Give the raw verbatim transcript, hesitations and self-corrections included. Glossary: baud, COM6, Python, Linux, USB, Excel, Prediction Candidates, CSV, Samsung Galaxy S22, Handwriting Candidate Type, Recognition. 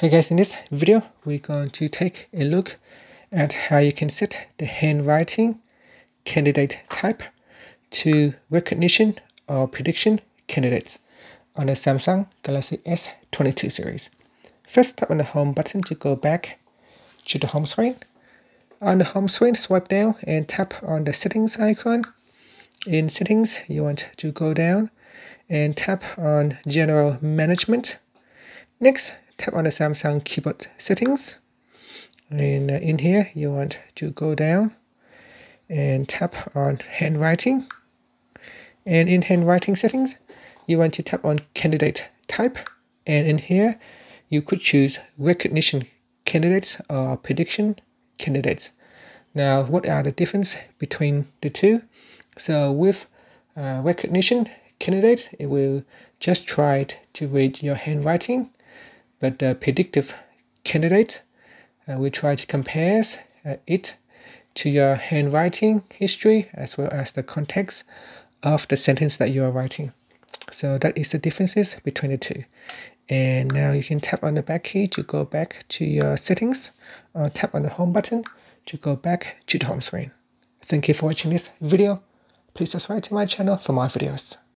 Hey guys, in this video we're going to take a look at how you can set the handwriting candidate type to recognition or prediction candidates on the Samsung Galaxy S twenty-two series. First, tap on the home button to go back to the home screen. On the home screen, swipe down and tap on the settings icon. In settings, you want to go down and tap on general management. Next, tap on the Samsung keyboard settings, and in here you want to go down and tap on handwriting, and in handwriting settings you want to tap on candidate type, and in here you could choose recognition candidates or prediction candidates. Now, what are the difference between the two? So with uh, recognition candidate, it will just try to read your handwriting. But the predictive candidate uh, will try to compare uh, it to your handwriting history as well as the context of the sentence that you are writing. So that is the differences between the two. And now you can tap on the back key to go back to your settings, or tap on the home button to go back to the home screen. Thank you for watching this video. Please subscribe to my channel for more videos.